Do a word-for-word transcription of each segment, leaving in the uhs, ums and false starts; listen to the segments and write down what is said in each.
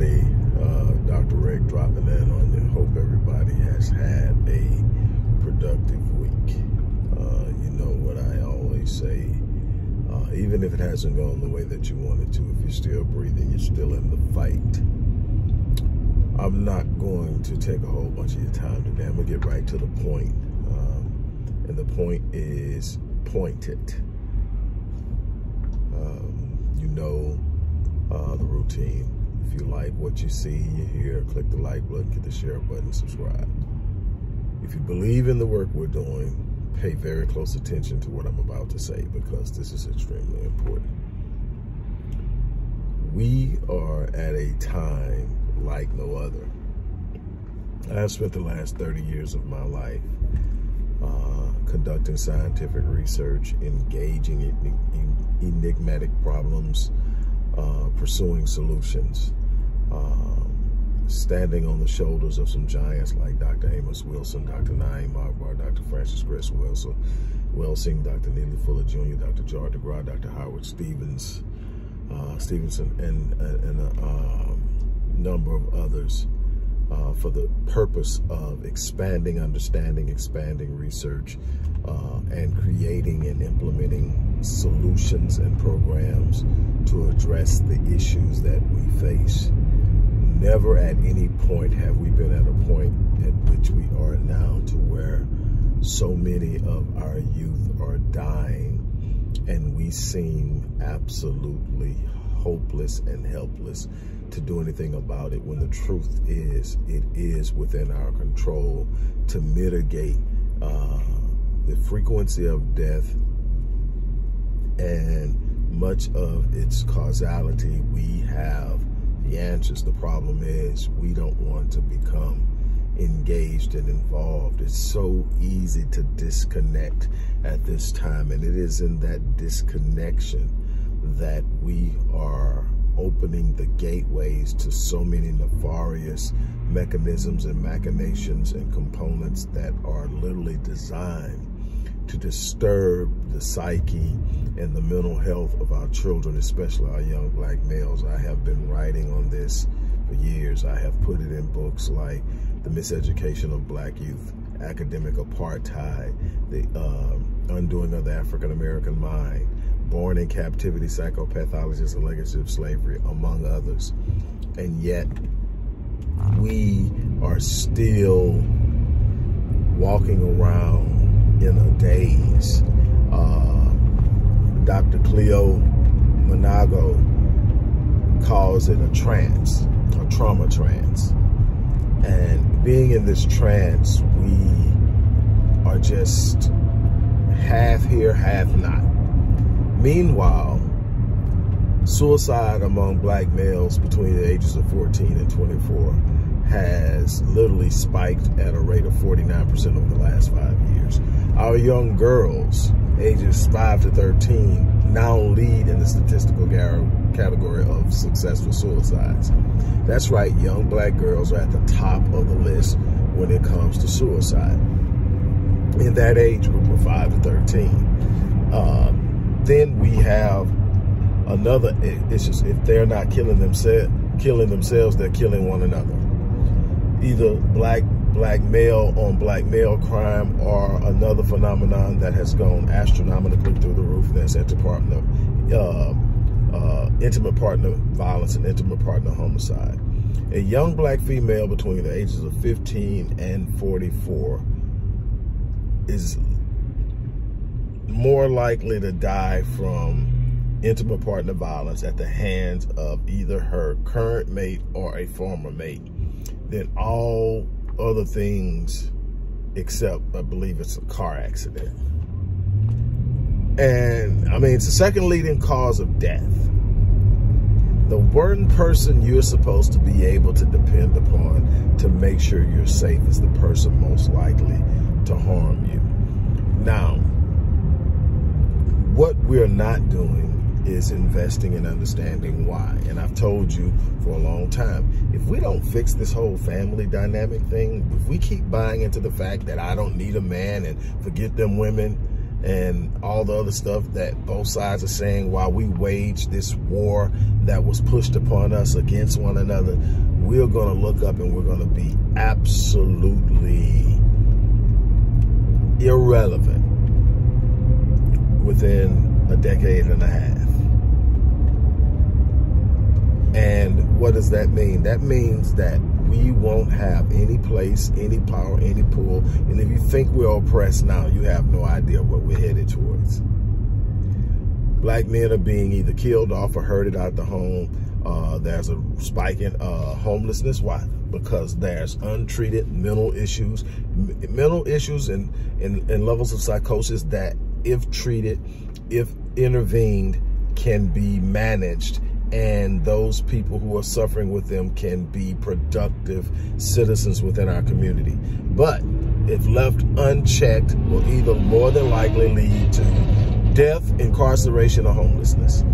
everybody. Uh, Doctor Rick dropping in on you. Hope everybody has had a productive week. Uh, you know what I always say, uh, even if it hasn't gone the way that you wanted to, if you're still breathing, you're still in the fight. I'm not going to take a whole bunch of your time today. I'm gonna get right to the point. Um, and the point is pointed. Um, you know uh, the routine. If you like what you see, you hear, click the like button, hit the share button, subscribe. If you believe in the work we're doing, pay very close attention to what I'm about to say, because this is extremely important. We are at a time like no other. I've spent the last thirty years of my life uh, conducting scientific research, engaging in enigmatic problems, uh, pursuing solutions, um, standing on the shoulders of some giants like Doctor Amos Wilson, Doctor Na'im Akbar, Doctor Frances Cress Welsing, Doctor Neely Fuller Junior, Doctor George DeGrasse, Doctor Howard Stevens, uh, Stevenson, and, and, and uh, uh, number of others uh, for the purpose of expanding understanding, expanding research, uh, and creating and implementing solutions and programs to address the issues that we face. Never at any point have we been at a point at which we are now, to where so many of our youth are dying and we seem absolutely hopeless and helpless to do anything about it, when the truth is, it is within our control to mitigate uh, the frequency of death and much of its causality. We have the answers. The problem is we don't want to become engaged and involved. It's so easy to disconnect at this time, and it is in that disconnection that we are opening the gateways to so many nefarious mechanisms and machinations and components that are literally designed to disturb the psyche and the mental health of our children, especially our young black males. I have been writing on this for years. I have put it in books like The Miseducation of Black Youth, Academic Apartheid, The um, Undoing of the African-American Mind, Born in Captivity, Psychopathology as a The Legacy of Slavery, among others. And yet, we are still walking around in a daze. Uh, Doctor Cleo Manago calls it a trance, a trauma trance. And being in this trance, we are just half here, half not. Meanwhile, suicide among black males between the ages of fourteen and twenty-four has literally spiked at a rate of forty-nine percent over the last five years. Our young girls, ages five to thirteen, now lead in the statistical category of successful suicides. That's right, young black girls are at the top of the list when it comes to suicide, in that age group of five to thirteen. Uh, Then we have another, it's just, if they're not killing themselves, killing themselves, they're killing one another. Either black black male on black male crime, or another phenomenon that has gone astronomically through the roof, and that's intimate partner, uh, uh, intimate partner violence and intimate partner homicide. A young black female between the ages of fifteen and forty-four is more likely to die from intimate partner violence at the hands of either her current mate or a former mate than all other things except, I believe, it's a car accident. And I mean, it's the second leading cause of death. The one person you're supposed to be able to depend upon to make sure you're safe is the person most likely to harm you. Now, what we're not doing is investing in understanding why. And I've told you for a long time, if we don't fix this whole family dynamic thing, if we keep buying into the fact that I don't need a man and forget them women, and all the other stuff that both sides are saying while we wage this war that was pushed upon us against one another, we're going to look up and we're going to be absolutely irrelevant within a decade and a half. And what does that mean? That means that we won't have any place, any power, any pull. And if you think we're oppressed now, you have no idea what we're headed towards. Black men are being either killed off or herded out the home. Uh, there's a spike in uh, homelessness. Why? Because there's untreated mental issues, mental issues and, and, and levels of psychosis that, if treated, if intervened, can be managed. And those people who are suffering with them can be productive citizens within our community. But if left unchecked, will either more than likely lead to death, incarceration, or homelessness.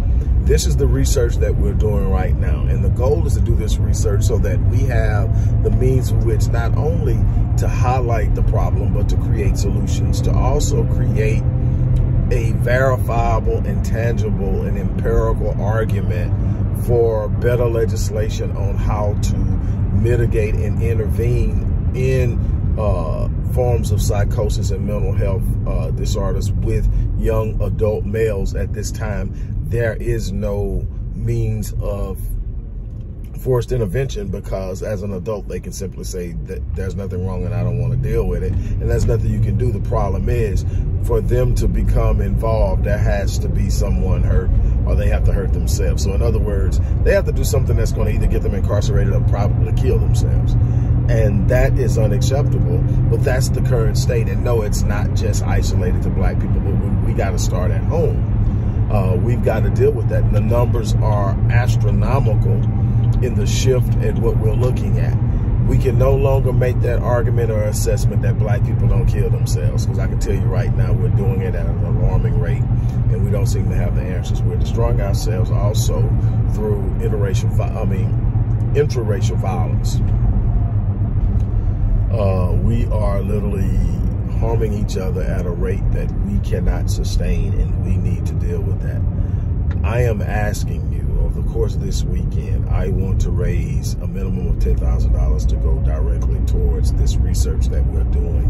This is the research that we're doing right now. And the goal is to do this research so that we have the means with which not only to highlight the problem, but to create solutions, to also create a verifiable and tangible and empirical argument for better legislation on how to mitigate and intervene in uh, forms of psychosis and mental health uh, disorders with young adult males at this time. There is no means of forced intervention because as an adult, they can simply say that there's nothing wrong and I don't want to deal with it. And there's nothing you can do. The problem is for them to become involved, there has to be someone hurt or they have to hurt themselves. So in other words, they have to do something that's going to either get them incarcerated or probably kill themselves. And that is unacceptable, but that's the current state. And no, it's not just isolated to black people, but we, we got to start at home. Uh, we've got to deal with that. And the numbers are astronomical in the shift at what we're looking at. We can no longer make that argument or assessment that black people don't kill themselves, because I can tell you right now we're doing it at an alarming rate and we don't seem to have the answers. We're destroying ourselves also through interracial, I mean, intraracial violence. Uh, we are literally harming each other at a rate that we cannot sustain, and we need to deal with that. I am asking you, over the course of this weekend, I want to raise a minimum of ten thousand dollars to go directly towards this research that we're doing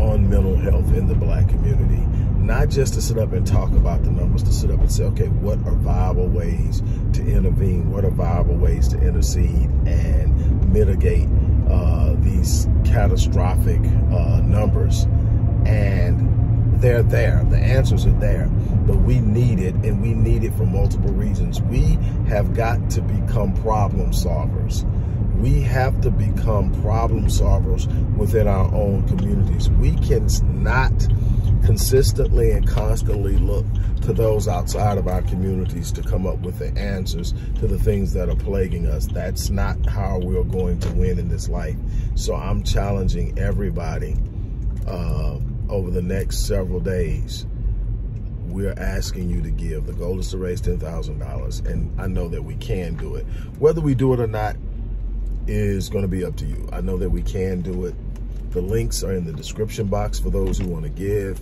on mental health in the black community. Not just to sit up and talk about the numbers, to sit up and say, okay, what are viable ways to intervene? What are viable ways to intercede and mitigate uh, these catastrophic uh, numbers? And they're there. The answers are there, but we need it, and we need it for multiple reasons. We have got to become problem solvers. We have to become problem solvers within our own communities. We cannot consistently and constantly look to those outside of our communities to come up with the answers to the things that are plaguing us. That's not how we're going to win in this life. So I'm challenging everybody uh, over the next several days. We're asking you to give. The goal is to raise ten thousand dollars, and I know that we can do it. Whether we do it or not is going to be up to you. I know that we can do it. The links are in the description box for those who want to give.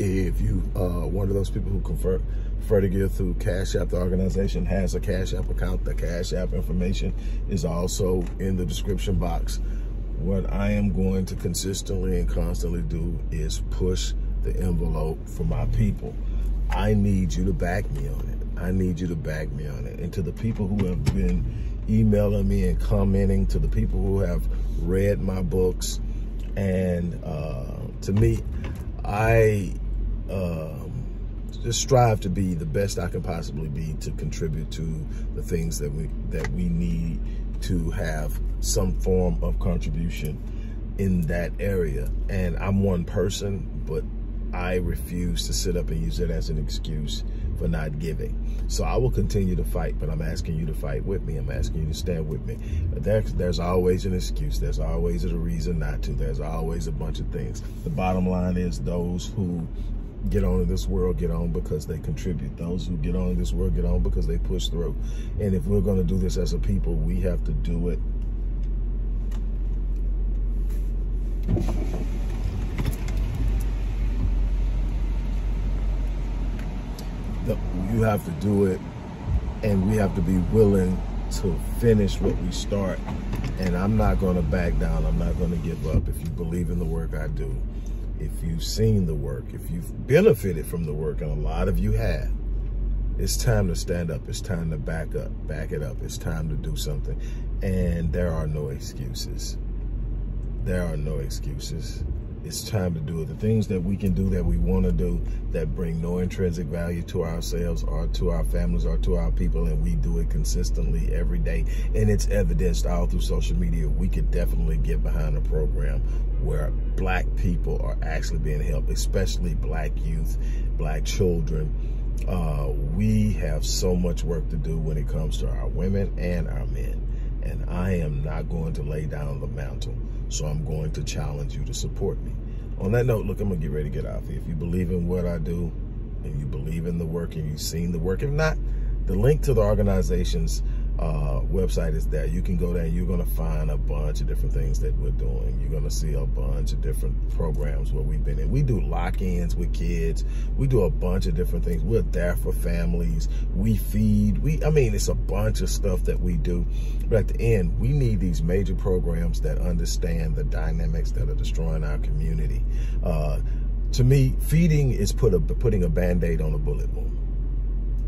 If you are uh, one of those people who convert, prefer to give through Cash App, the organization has a Cash App account. The Cash App information is also in the description box. What I am going to consistently and constantly do is push the envelope for my people. I need you to back me on it. I need you to back me on it. And to the people who have been emailing me and commenting, to the people who have read my books, and uh, to me, I um, just strive to be the best I can possibly be to contribute to the things that we that we need to have some form of contribution in that area. And I'm one person, but I refuse to sit up and use it as an excuse for not giving. So I will continue to fight, but I'm asking you to fight with me. I'm asking you to stand with me. There's, there's always an excuse. There's always a reason not to. There's always a bunch of things. The bottom line is those who get on in this world get on because they contribute. Those who get on in this world get on because they push through. And if we're going to do this as a people, we have to do it you have to do it, and we have to be willing to finish what we start. And I'm not going to back down. I'm not going to give up. If you believe in the work I do, if you've seen the work, if you've benefited from the work, and a lot of you have, it's time to stand up. It's time to back up, back it up. It's time to do something. And there are no excuses. There are no excuses. It's time to do it. The things that we can do, that we want to do, that bring no intrinsic value to ourselves or to our families or to our people, and we do it consistently every day. And it's evidenced all through social media. We could definitely get behind a program where black people are actually being helped, especially black youth, black children. Uh, we have so much work to do when it comes to our women and our men. And I am not going to lay down the mantle. So I'm going to challenge you to support me. On that note, look, I'm going to get ready to get out of here. If you believe in what I do and you believe in the work and you've seen the work, if not, the link to the organization's uh, website is there. You can go there and you're going to find a bunch of different things that we're doing. You're going to see a bunch of different programs where we've been in. We do lock-ins with kids. We do a bunch of different things. We're there for families. We feed. We, I mean, it's a bunch of stuff that we do. But at the end, we need these major programs that understand the dynamics that are destroying our community. Uh, to me, feeding is put a, putting a Band-Aid on a bullet wound.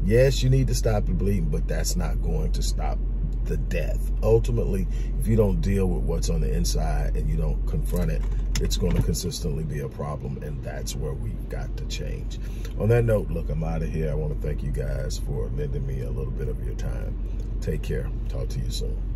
Yes, you need to stop the bleeding, but that's not going to stop the death. Ultimately, if you don't deal with what's on the inside and you don't confront it, it's going to consistently be a problem, and that's where we've got to change. On that note, look, I'm out of here. I want to thank you guys for lending me a little bit of your time. Take care. Talk to you soon.